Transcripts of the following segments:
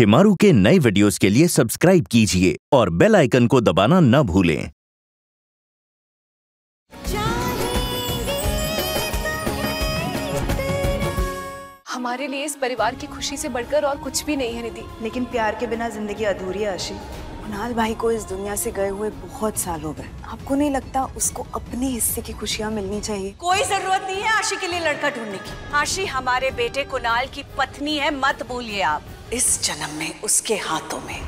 शिमारू के नए वीडियोस के लिए सब्सक्राइब कीजिए और बेल आइकन को दबाना ना भूलें। हमारे लिए इस परिवार की खुशी से बढ़कर और कुछ भी नहीं है निधि। लेकिन प्यार के बिना जिंदगी अधूरी है आशी। कुणाल भाई को इस दुनिया से गए हुए बहुत साल हो गए। आपको नहीं लगता उसको अपने हिस्से की खुशियाँ मिलनी चाहिए? कोई जरूरत नहीं है आशी के लिए लड़का ढूंढने की। आशी हमारे बेटे कुणाल की पत्नी है, मत भूलिए आप। इस जन्म में उसके हाथों में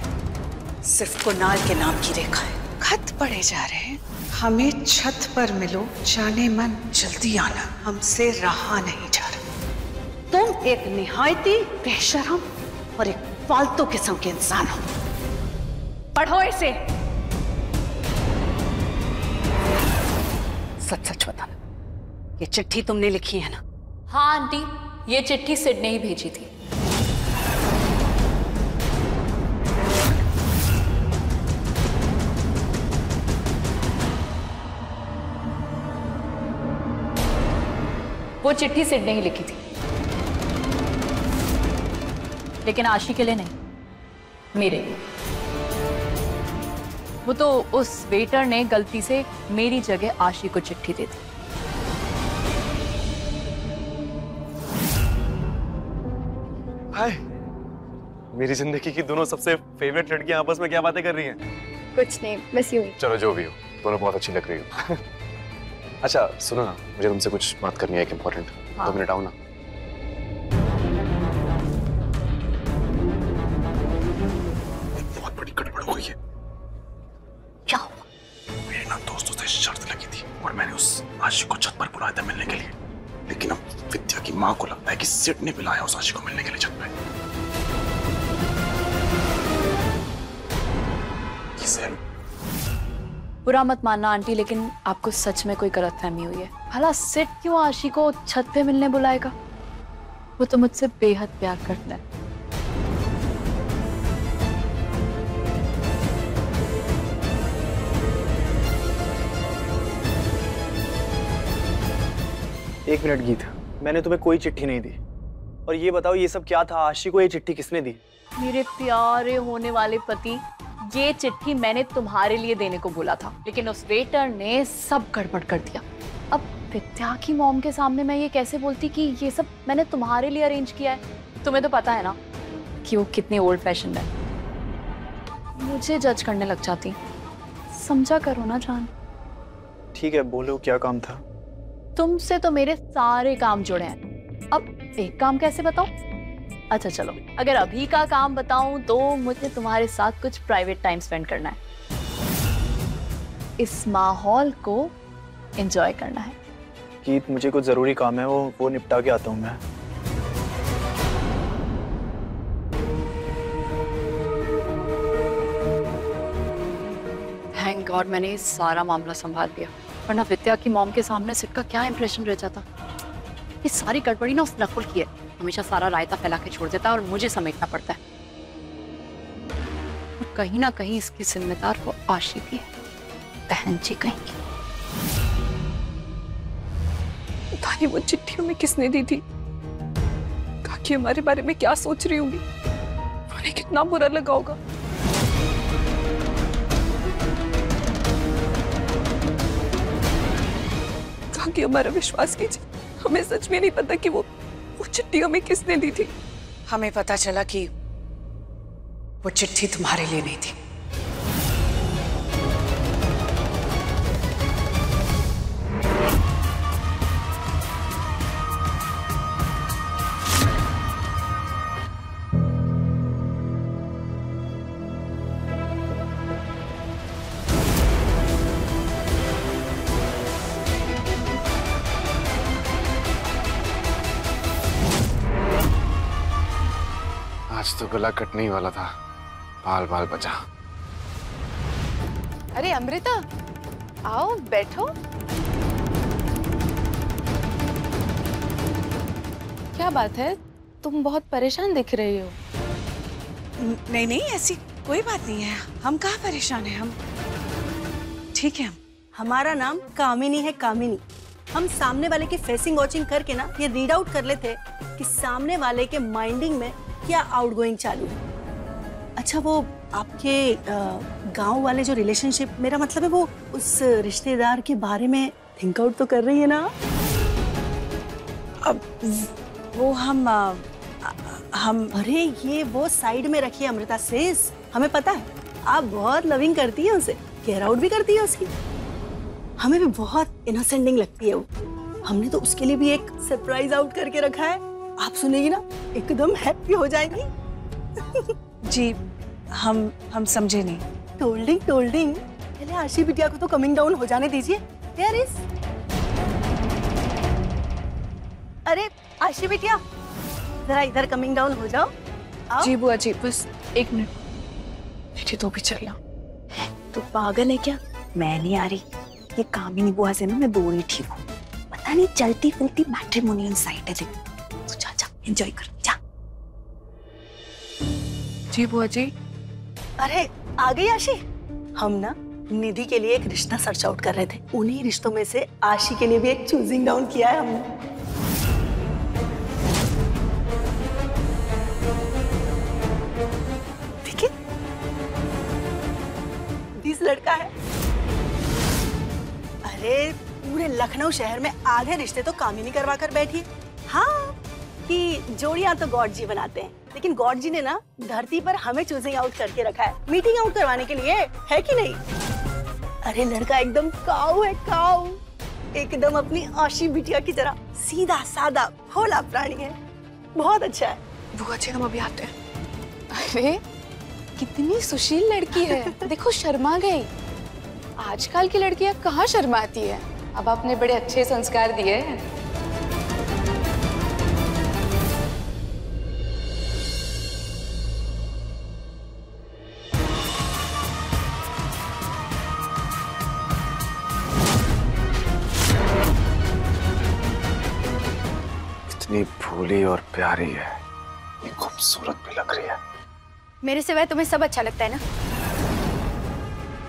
सिर्फ कुणाल के नाम की रेखा है। खत पढ़े जा रहे हैं, हमें छत पर मिलो जाने मन, जल्दी आना, हमसे रहा नहीं जा रहा। तुम एक निहायती बेशरम और एक फालतू किस्म के इंसान हो। पढ़ो इसे। सच सच बताना, ये चिट्ठी तुमने लिखी है ना? हाँ आंटी, ये चिट्ठी सिड ने ही भेजी थी। वो चिट्ठी सिड ने ही लिखी थी, लेकिन आशी के लिए नहीं, मेरे लिए। वो तो उस वेटर ने गलती से मेरी जगह आशी को चिट्ठी दे दी। हाय, मेरी जिंदगी की दोनों सबसे फेवरेट लड़कियां आपस में क्या बातें कर रही हैं? कुछ नहीं, बस यूं ही। चलो जो भी हो, दोनों बहुत अच्छी लग रही हो। अच्छा सुनो ना, मुझे तुमसे कुछ बात करनी है, एक इम्पोर्टेंट। हाँ। 2 मिनट आओ ना। बहुत बड़ी गड़बड़ हो गई है। दोस्तों से शर्त लगी थी और मैंने उस आशी को छत पर बुलाया था मिलने के लिए, लेकिन अब विद्या की माँ को लगता है कि सिड ने बुलाया उस आशी को मिलने के लिए छत पर। बुरा मत मानना आंटी, लेकिन आपको सच में कोई गलतफहमी हुई है। भला सिड क्यों आशी को छत पे मिलने बुलाएगा? वो तो मुझसे बेहद प्यार करता है। एक मिनट गीत, मैंने तुम्हें कोई चिट्ठी नहीं दी। और ये बताओ ये सब क्या था? आशी को ये चिट्ठी किसने दी? मेरे प्यारे होने वाले पति, ये चिट्ठी मैंने तुम्हारे लिए देने को बोला था, लेकिन उस वेटर ने सब गड़बड़ कर दिया। अब विद्या की मॉम के सामने मैं ये कैसे बोलती कि ये सब मैंने तुम्हारे लिए अरेंज किया है? तुम्हें तो पता है ना कि वो कितनी ओल्ड फैशन है। मुझे जज करने लग जाती, समझा करो ना जान। ठीक है बोलो, क्या काम था? तुमसे तो मेरे सारे काम जुड़े हैं, अब एक काम कैसे बताऊं? अच्छा चलो, अगर अभी का काम बताऊं तो मुझे तुम्हारे साथ कुछ प्राइवेट टाइम स्पेंड करना है, इस माहौल को एंजॉय करना है। गीत मुझे कुछ जरूरी काम है, वो निपटा के आता हूं मैं। थैंक गॉड मैंने सारा मामला संभाल लिया, वरना विद्या की मॉम के सामने सिड का क्या इंप्रेशन रह जाता। ये सारी गड़बड़ी ना उस नकुल की है, हमेशा सारा रायता फैला के छोड़ देता है और मुझे समेटना पड़ता है। और कहीं ना कहीं इसकी जिम्मेदार वो आशी भी है, बहन जी कहेंगी। पता नहीं वो चिट्ठी हमें किसने दी थी, काकी हमारे बारे में क्या सोच रही होगी, उन्हें कितना बुरा लगा होगा। कि हमारा विश्वास कीजिए, हमें सच में नहीं पता कि वो चिट्ठी हमें किसने दी थी। हमें पता चला कि वो चिट्ठी तुम्हारे लिए नहीं थी। तो गला कटने वाला था, बाल बाल बचा। अरे अमृता आओ बैठो। क्या बात है, तुम बहुत परेशान दिख रही हो। नहीं नहीं ऐसी कोई बात नहीं है, हम कहाँ परेशान हैं, हम ठीक हैं। हमारा नाम कामिनी है, कामिनी। हम सामने वाले की फेसिंग वॉचिंग करके ना ये रीड आउट कर लेते कि सामने वाले के माइंडिंग में क्या आउटगोइंग चालू है। अच्छा वो आपके गांव वाले जो रिलेशनशिप, मेरा मतलब है वो उस रिश्तेदार के बारे में थिंक आउट तो कर रही है ना? अब वो हम अरे ये वो साइड में रखिए अमृता सेस, हमें पता है आप बहुत लविंग करती है उसे, केयर आउट भी करती है उसकी, हमें भी बहुत इनोसेंटिंग लगती है वो। हमने तो उसके लिए भी एक सरप्राइज आउट करके रखा है, आप सुनेगी ना एकदम हैप्पी हो जाएगी। जी हम समझे नहीं। टोल्डिंग पहले आशी बिटिया को तो कमिंग डाउन हो जाने दीजिए। There is अरे आशी बिटिया जरा इधर कमिंग डाउन हो जाओ। आओ। जी बुआ जी बस एक मिनट। बेटी तो भी चलना। तू पागल है क्या? मैं नहीं आ रही। ये कामिनी बुआ से ना मैं दूर ही ठीक हूँ। पता नहीं चलती फिरती मैट्रिमोनियल साइट है लेकिन। तू जा एंजॉय कर जा। जी बुआ जी। अरे आ गई आशी। हम ना निधि के लिए एक रिश्ता सर्च आउट कर रहे थे, उन्हीं रिश्तों में से आशी के लिए भी एक चूजिंग डाउन किया है हमने। ठीक है 20 लड़का है। अरे पूरे लखनऊ शहर में आधे रिश्ते तो कामिनी करवा कर बैठी। हाँ कि जोड़ियां तो गौड़ जी बनाते हैं, लेकिन गॉड जी ने ना धरती पर हमें चूजिंग आउट करके रखा है, मीटिंग आउट करवाने के लिए, है कि नहीं? अरे लड़का एकदम काऊ है, काऊ एकदम अपनी आशी बिटिया की तरह, सीधा सादा भोला प्राणी है, बहुत अच्छा है। बुआ जी हम अभी आते हैं। अरे कितनी सुशील लड़की है, देखो शर्मा गई। आजकल की लड़कियाँ कहाँ शर्माती है। अब आपने बड़े अच्छे संस्कार दिए। भोली और प्यारी है, ये खूबसूरत भी लग रही है। मेरे सिवाय तुम्हें सब अच्छा लगता है ना?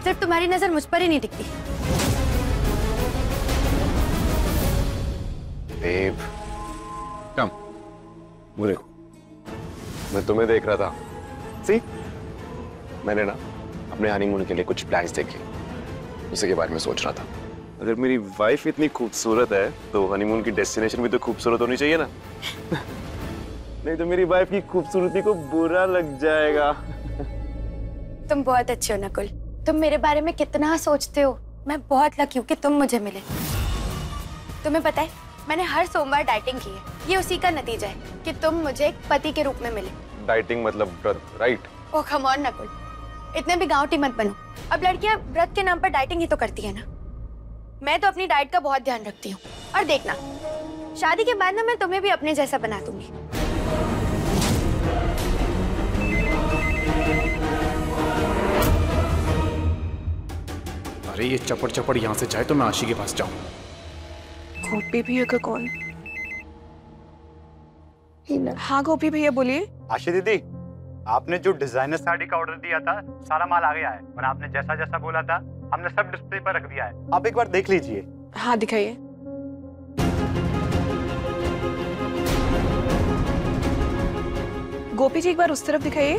सिर्फ तुम्हारी नजर मुझ पर ही नहीं टिकती। देव, कम, मुझे, मैं तुम्हें देख रहा था। सी, मैंने ना अपने हनीमून के लिए कुछ प्लान्स देखे, उसी के बारे में सोच रहा था। अगर मेरी वाइफ इतनी खूबसूरत है तो हनीमून की डेस्टिनेशन भी तो खूबसूरत होनी चाहिए ना। नहीं तो मेरी वाइफ की खूबसूरती को बुरा लग जाएगा। तुम बहुत अच्छे हो नकुल, तुम मेरे बारे में कितना सोचते हो। मैं बहुत लकी हूँ कि तुम मुझे मिले। तुम्हें पता है मैंने हर सोमवार डाइटिंग की है, ये उसी का नतीजा है कि तुम मुझे एक पति के रूप में मिले। डाइटिंग मतलब व्रत, right? Oh come on Nakul, इतने भी गांवटी मत बनो। अब लड़कियाँ व्रत के नाम पर डाइटिंग ही तो करती है ना। मैं तो अपनी डाइट का बहुत ध्यान रखती हूँ, और देखना शादी के बाद ना मैं तुम्हें भी अपने जैसा बना दूंगी। अरे ये चपड़ चपड़ यहाँ से जाए तो मैं आशी के पास जाऊँ। गोपी भैया का कॉल। हाँ गोपी भैया बोलिए। आशी दीदी आपने जो डिजाइनर साड़ी का ऑर्डर दिया था सारा माल आ गया है, और आपने जैसा जैसा बोला था हमने सब डिस्प्ले पर रख दिया है, आप एक बार देख लीजिए। हाँ दिखाइए। गोपी जी एक बार उस तरफ दिखाइए।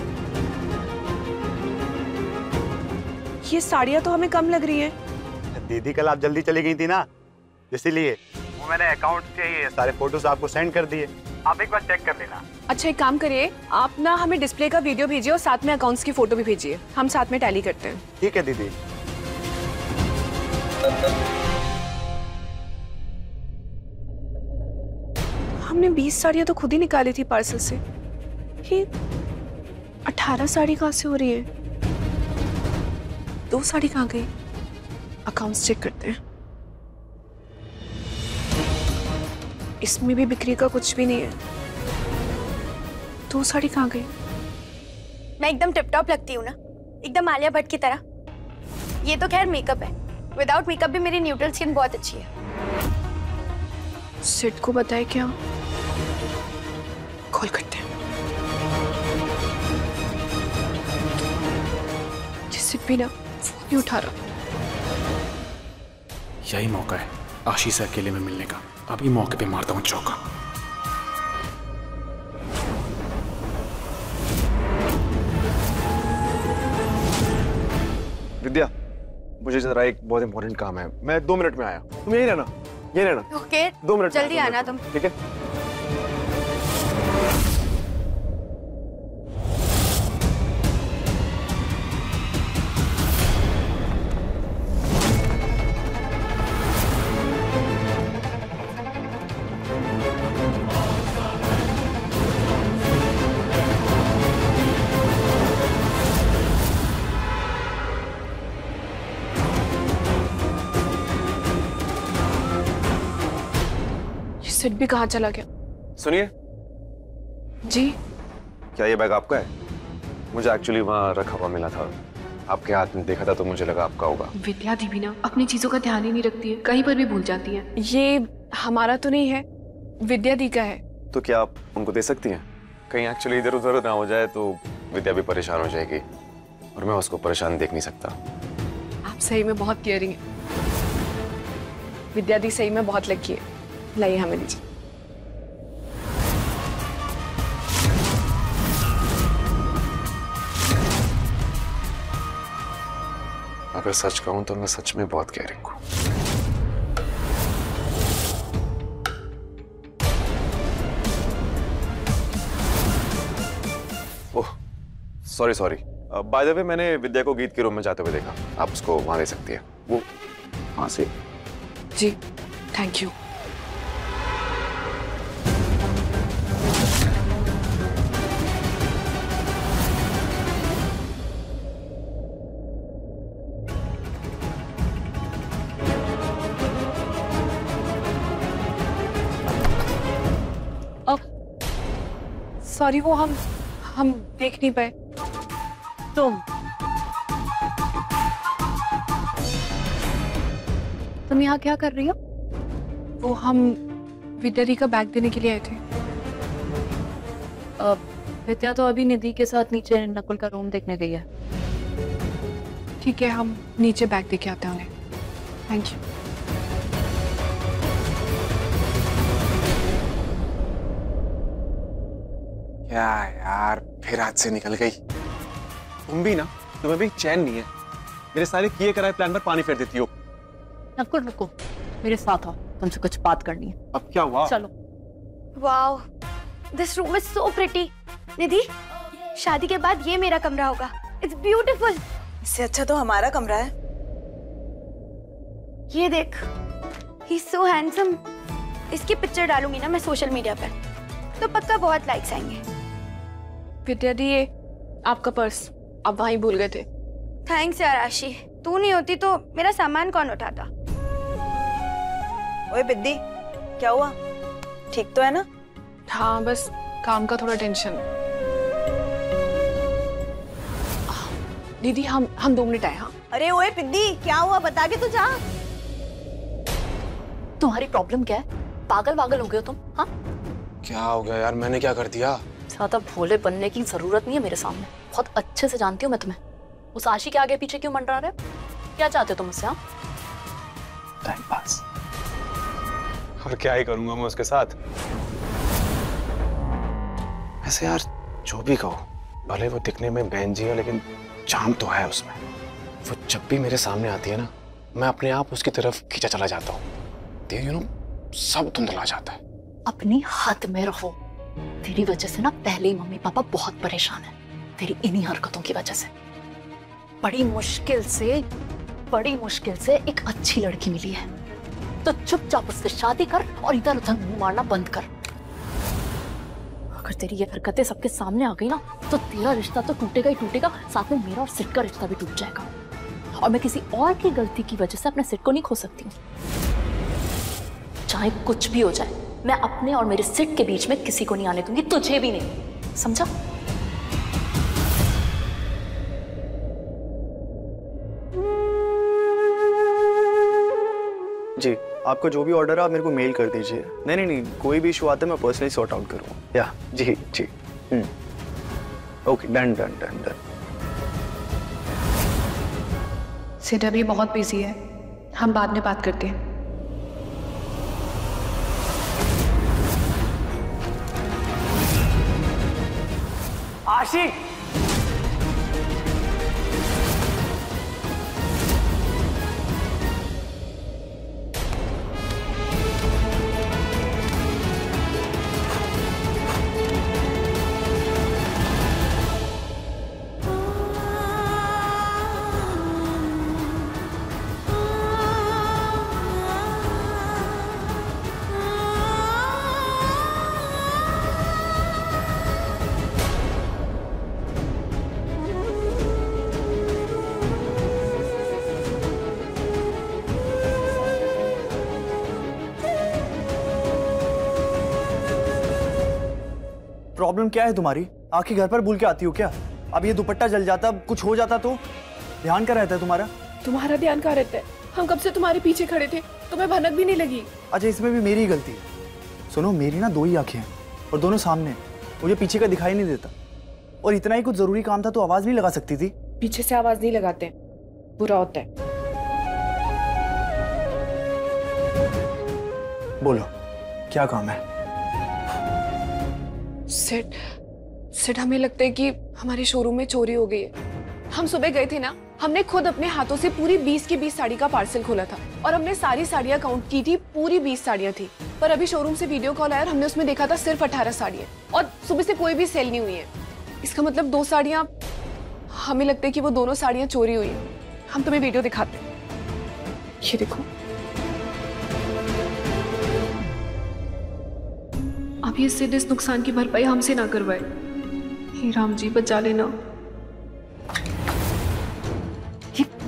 ये साड़ियाँ तो हमें कम लग रही हैं। दीदी कल आप जल्दी चली गई थी ना, इसीलिए वो मैंने अकाउंट से ही सारे फोटोज आपको सेंड कर दिए, आप एक बार चेक कर लेना। अच्छा एक काम करिए आप ना हमें डिस्प्ले का वीडियो भेजिए और साथ में अकाउंट्स की फोटो भी भेजिए, हम साथ में टैली करते हैं। ठीक है दीदी। हमने 20 साड़ियाँ तो खुद ही निकाली थी पार्सल से, ये 18 साड़ी कहाँ से हो रही है? 2 साड़ी कहाँ गई? अकाउंट्स चेक करते हैं, इसमें भी बिक्री का कुछ भी नहीं है। 2 साड़ी कहाँ गई? मैं एकदम टिप टॉप लगती हूँ ना, एकदम आलिया भट्ट की तरह। ये तो खैर मेकअप है, विदाउट मेकअप भी मेरी न्यूट्रल स्किन बहुत अच्छी है। सेठ को बताए क्या? कॉल करते हैं। जिससे बिना फोन नहीं उठा रहा। यही मौका है आशी से अकेले में मिलने का, अभी मौके पे मारता हूँ चौका। मुझे जरा एक बहुत इंपॉर्टेंट काम है, मैं 2 मिनट में आया, तुम यही रहना, यही रहना। ओके, 2 मिनट जल्दी आना तुम, ठीक है? भी कहाँ चला गया? सुनिए जी, क्या ये बैग आपका है? मुझे एक्चुअली वहाँ रखा हुआ मिला था, आपके हाथ में देखा था तो मुझे लगा आपका होगा। विद्या दीदी ना अपनी चीजों का ध्यान ही नहीं रखती है, कहीं पर भी भूल जाती है। ये हमारा तो नहीं है, विद्या दी का है। तो क्या आप उनको दे सकती हैं? कहीं एक्चुअली इधर उधर ना हो जाए तो विद्या भी परेशान हो जाएगी और मैं उसको परेशान देख नहीं सकता। आप सही में बहुत केयरिंग है, विद्या दी सही में बहुत लकी है। लाइए हमें दीजिए। अगर सच कहूं तो मैं सच में बहुत केयरिंग हूं। Oh sorry sorry, by the way मैंने विद्या को गीत के रूम में जाते हुए देखा, आप उसको वहां ले सकती है। वो वहां से जी, थैंक यू। सॉरी, वो हम देख नहीं पाए। तुम यहाँ क्या कर रही हो? वो हम विद्या दी का बैग देने के लिए आए थे। विद्या तो अभी निधि के साथ नीचे नकुल का रूम देखने गई है। ठीक है, हम नीचे बैग देके आते हैं उन्हें। Thank you. या यार, फिर हाथ से निकल गई। तुम भी ना, तुम्हें भी चैन नहीं है, मेरे सारे किए कराए प्लान पर पानी फेर देती हो। नकुल रुको, मेरे साथ आओ, तुमसे कुछ बात करनी है। अब क्या हुआ? चलो। Wow, this room is so pretty. Nidhi, शादी के बाद ये मेरा कमरा होगा। It's beautiful. इससे अच्छा तो हमारा कमरा है। ये देख, ही इज सो हैंडसम। इसकी पिक्चर डालूंगी ना मैं सोशल मीडिया पर तो पक्का बहुत लाइक्स आएंगे। विद्या दी, ये आपका पर्स, आप वहीं भूल गए थे। थैंक्स यार आशी, तू नहीं होती तो मेरा सामान कौन उठाता। ओए बिद्दी, क्या हुआ? ठीक तो है ना? हाँ, बस काम का थोड़ा टेंशन। दीदी हम 2 मिनट आए। हाँ। अरे ओए बिद्दी, क्या हुआ बता के तो जा। तुम्हारी प्रॉब्लम क्या है? पागल पागल हो गए हो तुम। हाँ, क्या हो गया यार, मैंने क्या कर दिया? ज़्यादा भोले बनने की जरूरत नहीं है मेरे सामने, बहुत अच्छे से जानती हूँ मैं तुम्हें। उस आशी के आगे पीछे क्यों मंडरा रहे हो? क्या चाहते हो तुम उससे? Time pass. और क्या ही करूँगा मैं उसके साथ? ऐसे यार, जो भी कहो, भले वो दिखने में बहन जी है लेकिन चाम तो है उसमें। वो जब भी मेरे सामने आती है ना, मैं अपने आप उसकी तरफ खींचा चला जाता हूँ। यू नो, सब धुंधला जाता है। अपने हाथ में रहो। तेरी वजह से ना पहले ही मम्मी पापा बहुत परेशान हैं, तेरी इन्हीं हरकतों की वजह से। बड़ी मुश्किल से एक अच्छी लड़की मिली है, तो चुपचाप उससे शादी कर और इधर उधर मुंह मारना बंद कर। अगर तेरी ये हरकतें सबके सामने आ गई ना, तो तेरा रिश्ता तो टूटेगा ही टूटेगा, साथ में मेरा और सिट का रिश्ता भी टूट जाएगा। और मैं किसी और की गलती की वजह से अपने सिट को नहीं खो सकती हूँ। चाहे कुछ भी हो जाए, मैं अपने और मेरे सिट के बीच में किसी को नहीं आने दूंगी, तुझे भी नहीं, समझा? जी, आपको जो भी ऑर्डर है आप मेरे को मेल कर दीजिए। नहीं, कोई भी इशू आता है मैं पर्सनली सॉर्ट आउट करूंगा। या जी, ओके, डन। सिट अभी बहुत बिजी है, हम बाद में बात करते हैं। आशी, प्रॉब्लम क्या है तुम्हारी? आखिर घर पर भूल के आती हो क्या? अब ये दुपट्टा जल जाता, अब कुछ हो जाता तो? ध्यान कहाँ रहता है तुम्हारा? तुम्हारा ध्यान कहाँ रहता है? हम कब से तुम्हारे पीछे खड़े थे, तुम्हें भनक भी नहीं लगी। अच्छा, इसमें भी मेरी गलती है। सुनो, मेरी ना दो ही आंखें हैं और दोनों सामने हैं, मुझे पीछे का दिखाई नहीं देता। और इतना ही कुछ जरूरी काम था तो आवाज नहीं लगा सकती थी? पीछे से आवाज नहीं लगाते, बुरा होता है। बोलो क्या काम है? सेठ, सेठ हमें लगता है कि हमारे शोरूम में चोरी हो गई है। हम सुबह गए थे ना, हमने खुद अपने हाथों से पूरी 20 की 20 साड़ी का पार्सल खोला था और हमने सारी साड़ियां काउंट की थी, पूरी 20 साड़ियां थी। पर अभी शोरूम से वीडियो कॉल आया और हमने उसमें देखा था सिर्फ 18 साड़ियां और सुबह से कोई भी सेल नहीं हुई है। इसका मतलब दो साड़ियां, हमें लगता है कि वो दोनों साड़ियां चोरी हुई है। हम तुम्हें वीडियो दिखाते हैं, ये देखो। अब ये सिर्फ इस नुकसान की भरपाई हमसे ना करवाए, हे राम जी बचा लेना।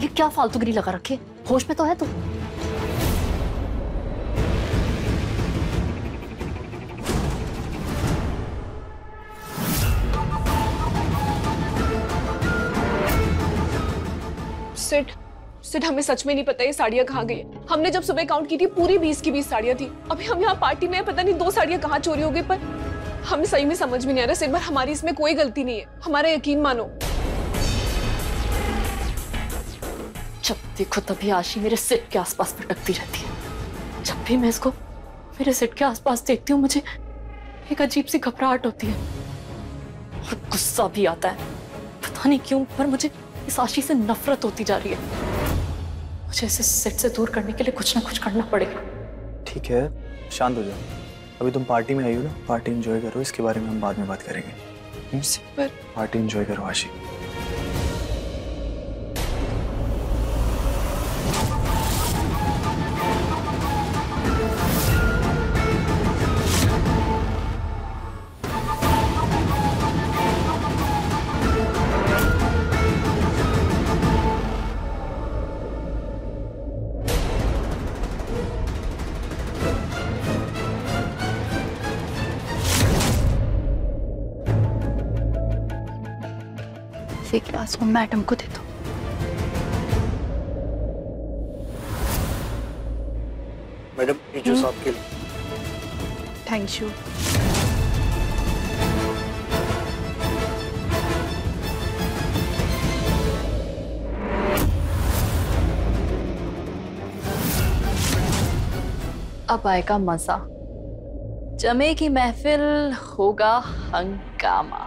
ये क्या फालतूगिरी लगा रखे, होश में तो है तू? सेठ, सेठ हमें सच में नहीं पता ये साड़ियाँ कहाँ गई। हमने जब सुबह काउंट की थी पूरी 20 की 20 साड़ियाँ थी। अभी हम यहाँ पार्टी में पता नहीं दो साड़ियाँ कहाँ चोरी हो गई, पर हमें सही में समझ में नहीं आ रहा। सेठ, हमारी इसमें कोई गलती नहीं है, हमारा यकीन मानो। जब देखो तभी आशी मेरे सिर के आसपास भटकती रहती है। जब भी मैं इसको मेरे सिर के आसपास देखती हूँ, मुझे एक अजीब सी घबराहट होती है और गुस्सा भी आता है। पता नहीं क्यों पर मुझे इस आशी से नफरत होती जा रही है। मुझे इसे सिट से दूर करने के लिए कुछ ना कुछ करना पड़ेगा। ठीक है, शांत हो जाओ। अभी तुम पार्टी में आई हो ना, पार्टी एंजॉय करो, इसके बारे में हम बाद में बात करेंगे। पर पार्टी एंजॉय करो आशी। गिलास वो मैडम को दे दो। मैडम ये जूस आपके लिए। Thank you. अब आएगा मजा, जमे की महफिल, होगा हंगामा।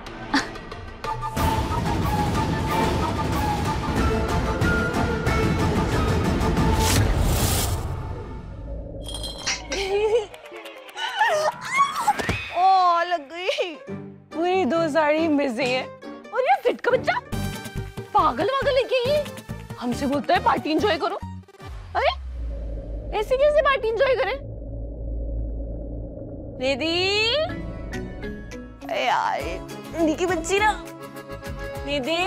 है। और ये फिट का बच्चा पागल वागल है क्या? ये हमसे बोलता है पार्टी एंजॉय करो। अरे ऐसे कैसे पार्टी एंजॉय करें? निधि, अरे यार निधि की बच्ची ना, निधि।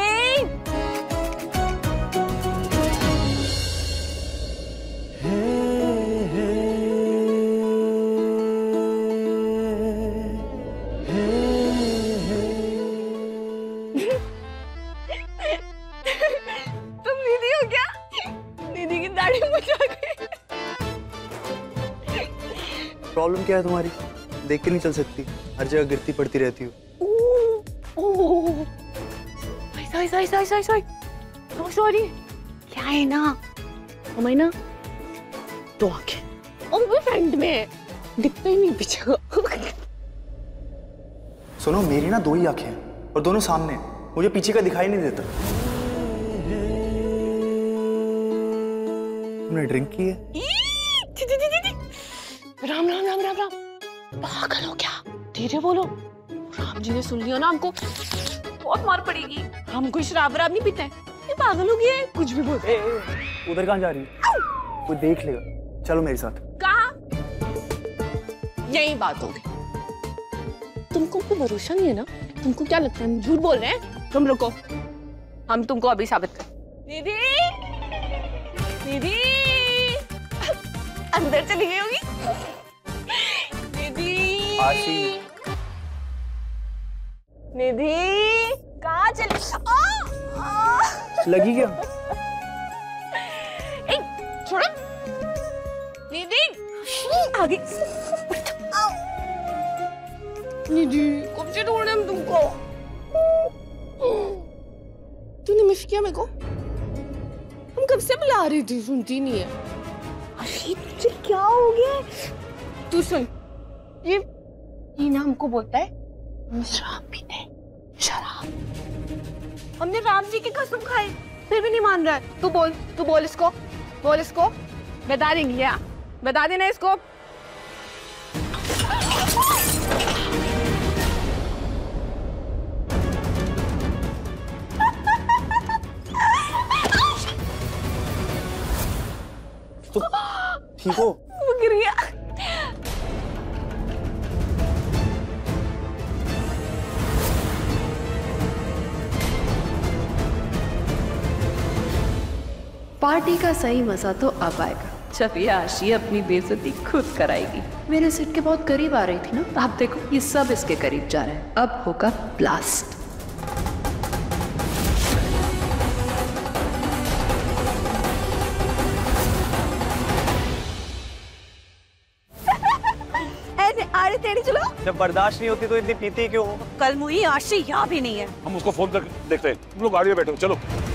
प्रॉब्लम क्या है तुम्हारी? देख के नहीं चल सकती, हर जगह गिरती पड़ती रहती हो। सॉरी। क्या है ना, हमारी ना दो आंखें और वो फ्रंट में है, दिखता ही नहीं पीछे। सुनो, मेरी ना दो ही आंखें हैं और दोनों सामने हैं, मुझे पीछे का दिखाई नहीं देता। तुमने ड्रिंक की है? राम राम राम राम राम, पागल हो क्या? धीरे बोलो, राम जी ने सुन लिया ना हमको, बहुत मार पड़ेगी। हमको शराब वराब नहीं पीते, ये पागल हो गए, कुछ भी बोलते। उधर कहाँ जा रही है? वो देख लेगा। चलो मेरे साथ। कहाँ? यही बात होगी। तुमको कोई भरोसा नहीं है ना, तुमको क्या लगता है झूठ बोल रहे हैं? तुम रुको, हम तुमको अभी साबित कर। निधि, निधि अंदर चली गई होगी। आशी, निधि कहाँ चली? लगी क्या? छोड़ो निधि आगे। निधि कब से ढूंढ रहे हम तुमको? तूने मिस किया मेरे को? हम कब से बुला रही थी, सुनती नहीं है। अरे तुझे क्या हो गया? तू सुन, ये हीना हमको बोलता है हम शराब पीते हैं, शराब। हमने राम जी की कसम खाई फिर भी नहीं मान रहा है। तू बोल इसको, बोल इसको बता देंगे, बता देना इसको। ठीक हो? वो गिर गया। पार्टी का सही मजा तो अब आएगा जब ये आशी अपनी बेइज्जती खुद कराएगी। मेरे सीट के बहुत करीब आ रही थी ना, आप देखो ये सब इसके करीब जा रहे हैं। अब होगा ब्लास्ट। जब बर्दाश्त नहीं होती तो इतनी पीती क्यों हो? कल मुई आशी यहाँ भी नहीं है। हम उसको फोन कर देखते हैं। तुम लोग गाड़ी में बैठो, चलो।